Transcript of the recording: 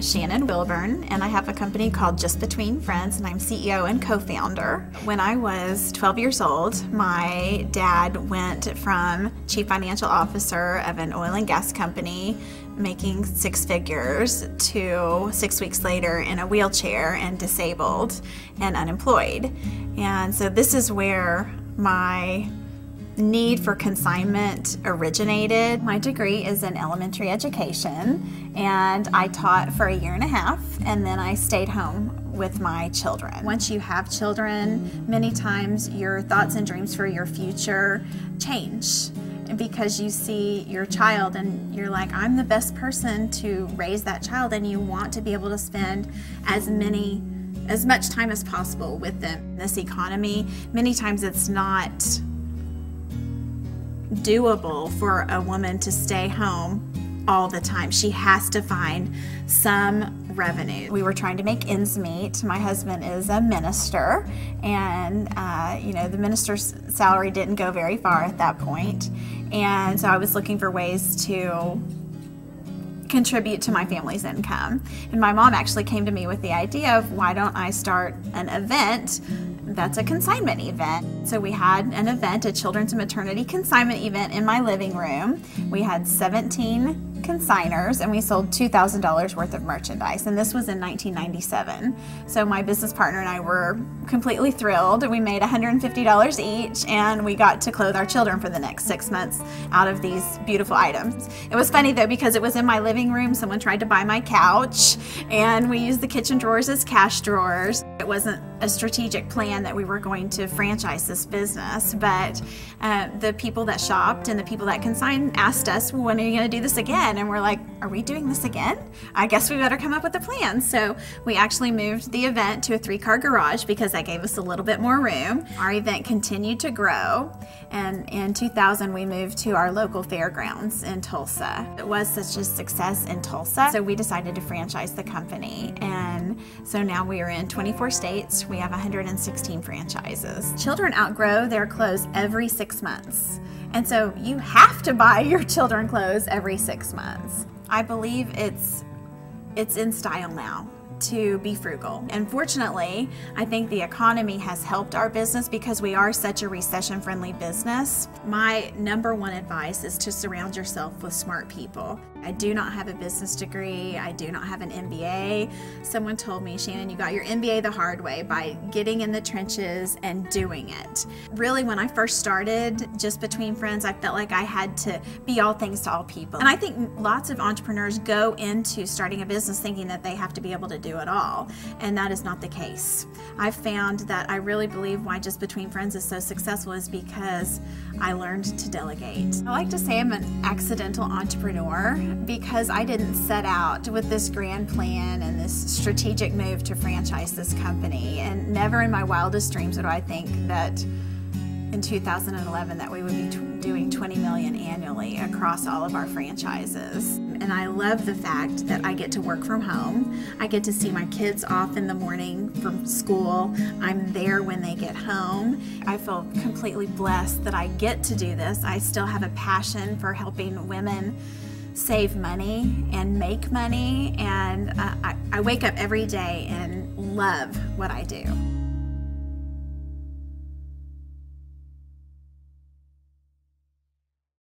is Shannon Wilburn, and I have a company called Just Between Friends, and I'm CEO and co-founder. When I was 12 years old, my dad went from chief financial officer of an oil and gas company making six figures to 6 weeks later in a wheelchair and disabled and unemployed. And so this is where my need for consignment originated. My degree is in elementary education, and I taught for 1.5 years, and then I stayed home with my children. Once you have children, many times your thoughts and dreams for your future change, because you see your child and you're like, I'm the best person to raise that child, and you want to be able to spend as much time as possible with them. In this economy, many times it's not doable for a woman to stay home all the time. She has to find some revenue. We were trying to make ends meet. My husband is a minister, and you know, the minister's salary didn't go very far at that point, and so I was looking for ways to contribute to my family's income. And my mom actually came to me with the idea of, why don't I start an event that's a consignment event? So we had an event, a children's maternity consignment event, in my living room. We had 17 consigners, and we sold $2,000 worth of merchandise, and this was in 1997. So my business partner and I were completely thrilled. We made $150 each, and we got to clothe our children for the next 6 months out of these beautiful items. It was funny though, because it was in my living room. Someone tried to buy my couch, and we used the kitchen drawers as cash drawers. It wasn't a strategic plan that we were going to franchise this business, but the people that shopped and the people that consigned asked us, well, when are you going to do this again? And we're like, are we doing this again? I guess we better come up with a plan. So we actually moved the event to a 3-car garage, because that gave us a little bit more room. Our event continued to grow, and in 2000 we moved to our local fairgrounds in Tulsa. It was such a success in Tulsa, so we decided to franchise the company, and so now we are in 24 states. We have 116 franchises. Children outgrow their clothes every 6 months, and so you have to buy your children clothes every 6 months. I believe it's in style now to be frugal. And fortunately, I think the economy has helped our business, because we are such a recession-friendly business. My #1 advice is to surround yourself with smart people. I do not have a business degree. I do not have an MBA. Someone told me, Shannon, you got your MBA the hard way, by getting in the trenches and doing it. Really, when I first started Just Between Friends, I felt like I had to be all things to all people. And I think lots of entrepreneurs go into starting a business thinking that they have to be able to do it all, and that is not the case. I found that I really believe why Just Between Friends is so successful is because I learned to delegate. I like to say I'm an accidental entrepreneur, because I didn't set out with this grand plan and this strategic move to franchise this company, and never in my wildest dreams would I think that in 2011 that we would be doing $20 million annually across all of our franchises. And I love the fact that I get to work from home. I get to see my kids off in the morning from school. I'm there when they get home. I feel completely blessed that I get to do this. I still have a passion for helping women save money and make money, and I wake up every day and love what I do.